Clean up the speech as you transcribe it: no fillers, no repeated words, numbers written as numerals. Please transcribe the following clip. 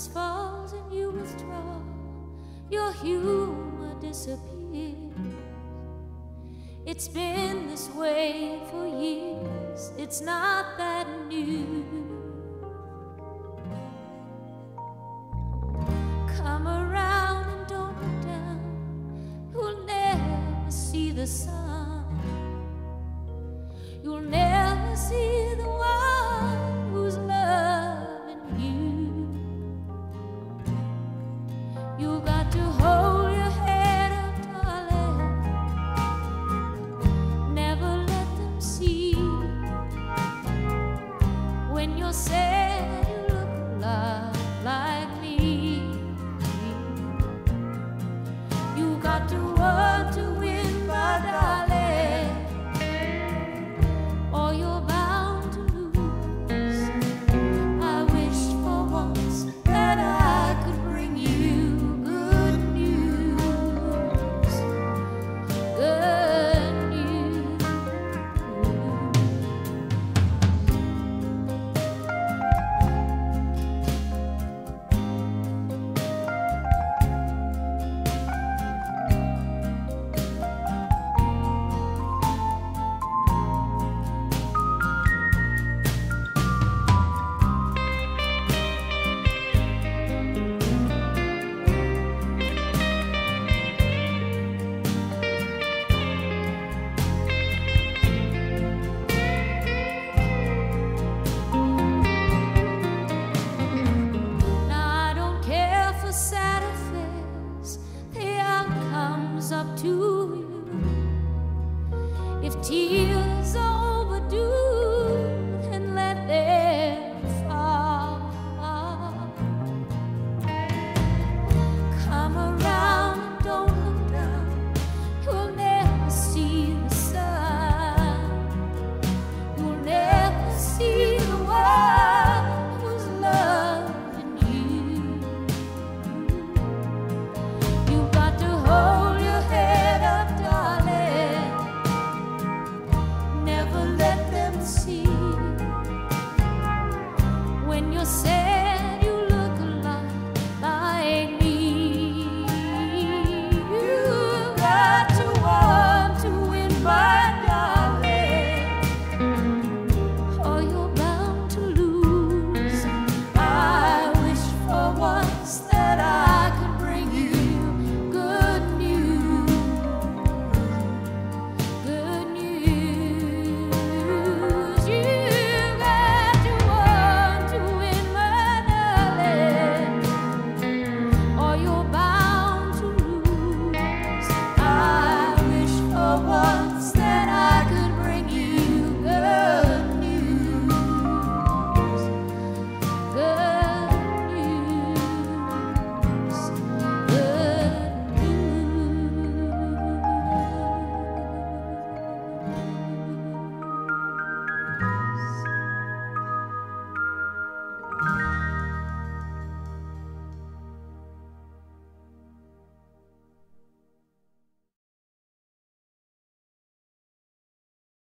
darkness falls and you withdraw, your humor disappears. It's been this way for years, it's not that new. Come around and don't look down, you'll never see the sun.